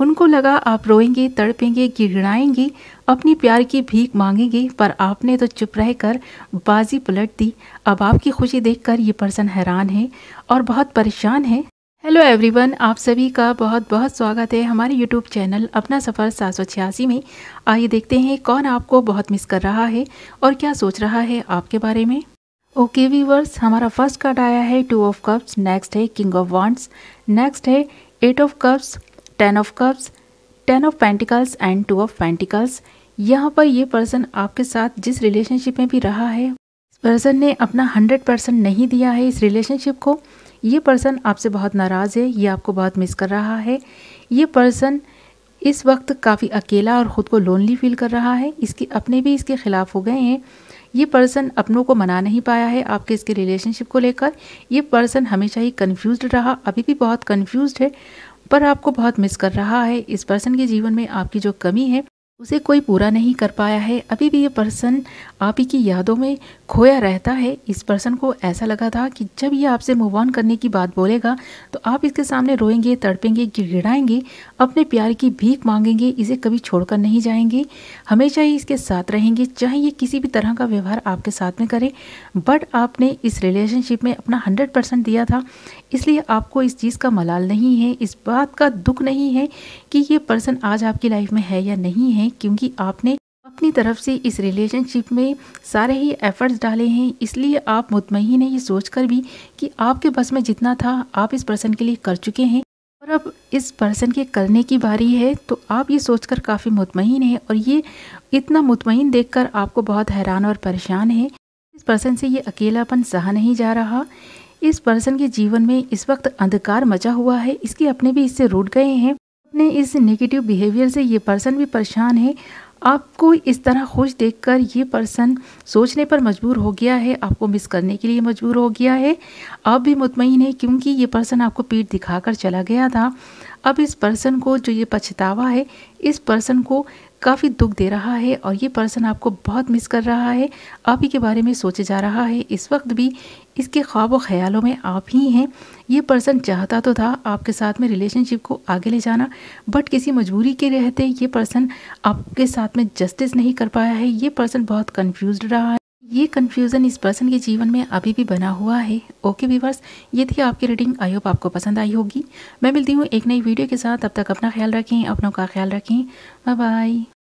उनको लगा आप रोएंगी, तड़पेंगी, गिड़गिड़ाएंगी, अपनी प्यार की भीख मांगेंगी, पर आपने तो चुप रहकर बाजी पलट दी। अब आपकी खुशी देखकर ये पर्सन हैरान है और बहुत परेशान है। हेलो एवरीवन, आप सभी का बहुत बहुत स्वागत है हमारे यूट्यूब चैनल अपना सफ़र 786 में। आइए देखते हैं कौन आपको बहुत मिस कर रहा है और क्या सोच रहा है आपके बारे में। ओके व्यूवर्स, हमारा फर्स्ट कार्ड आया है 2 ऑफ कप्स, नेक्स्ट है किंग ऑफ वांड्स, नेक्स्ट है 8 of cups, 10 of cups, 10 of pentacles and 2 of pentacles. यहाँ पर ये पर्सन आपके साथ जिस रिलेशनशिप में भी रहा है, पर्सन ने अपना 100% नहीं दिया है इस रिलेशनशिप को। ये पर्सन आपसे बहुत नाराज़ है, ये आपको बहुत मिस कर रहा है। ये पर्सन इस वक्त काफ़ी अकेला और ख़ुद को लोनली फील कर रहा है। इसके अपने भी इसके ख़िलाफ़ हो गए हैं। ये पर्सन अपनों को मना नहीं पाया है आपके इसके रिलेशनशिप को लेकर। ये पर्सन हमेशा ही कन्फ्यूज़्ड रहा, अभी भी बहुत कन्फ्यूज़्ड है, पर आपको बहुत मिस कर रहा है। इस पर्सन के जीवन में आपकी जो कमी है उसे कोई पूरा नहीं कर पाया है। अभी भी ये पर्सन आप ही की यादों में खोया रहता है। इस पर्सन को ऐसा लगा था कि जब ये आपसे मूव ऑन करने की बात बोलेगा तो आप इसके सामने रोएंगे, तड़पेंगे, गिड़गिड़ाएंगे, अपने प्यार की भीख मांगेंगे, इसे कभी छोड़कर नहीं जाएंगे, हमेशा ही इसके साथ रहेंगे, चाहे ये किसी भी तरह का व्यवहार आपके साथ में करे। बट आपने इस रिलेशनशिप में अपना 100% दिया था, इसलिए आपको इस चीज़ का मलाल नहीं है, इस बात का दुख नहीं है कि ये पर्सन आज आपकी लाइफ में है या नहीं है, क्योंकि आपने अपनी तरफ से इस रिलेशनशिप में सारे ही एफर्ट्स डाले हैं। इसलिए आप मुतमईन हैं, ये सोचकर भी कि आपके बस में जितना था आप इस पर्सन के लिए कर चुके हैं और अब इस पर्सन के करने की बारी है। तो आप ये सोचकर काफ़ी मुतमईन हैं और ये इतना मुतमईन देखकर आपको बहुत हैरान और परेशान है। इस पर्सन से ये अकेलापन सहा नहीं जा रहा। इस पर्सन के जीवन में इस वक्त अंधकार मचा हुआ है। इसके अपने भी इससे रूठ गए हैं। अपने इस नेगेटिव बिहेवियर से ये पर्सन भी परेशान है। आपको इस तरह खुश देखकर ये पर्सन सोचने पर मजबूर हो गया है, आपको मिस करने के लिए मजबूर हो गया है। आप भी मुतमईन है क्योंकि ये पर्सन आपको पीठ दिखाकर चला गया था। अब इस पर्सन को जो ये पछतावा है, इस पर्सन को काफ़ी दुख दे रहा है और ये पर्सन आपको बहुत मिस कर रहा है। आप ही के बारे में सोचे जा रहा है। इस वक्त भी इसके ख्वाब और ख़यालों में आप ही हैं। ये पर्सन चाहता तो था आपके साथ में रिलेशनशिप को आगे ले जाना, बट किसी मजबूरी के रहते ये पर्सन आपके साथ में जस्टिस नहीं कर पाया है। ये पर्सन बहुत कन्फ्यूज़्ड रहा है। ये कन्फ्यूज़न इस पर्सन के जीवन में अभी भी बना हुआ है। ओके व्यूवर्स, ये थी आपकी रीडिंग। आई होप आपको पसंद आई होगी। मैं मिलती हूँ एक नई वीडियो के साथ। तब तक अपना ख्याल रखें, अपनों का ख्याल रखें। Bye bye.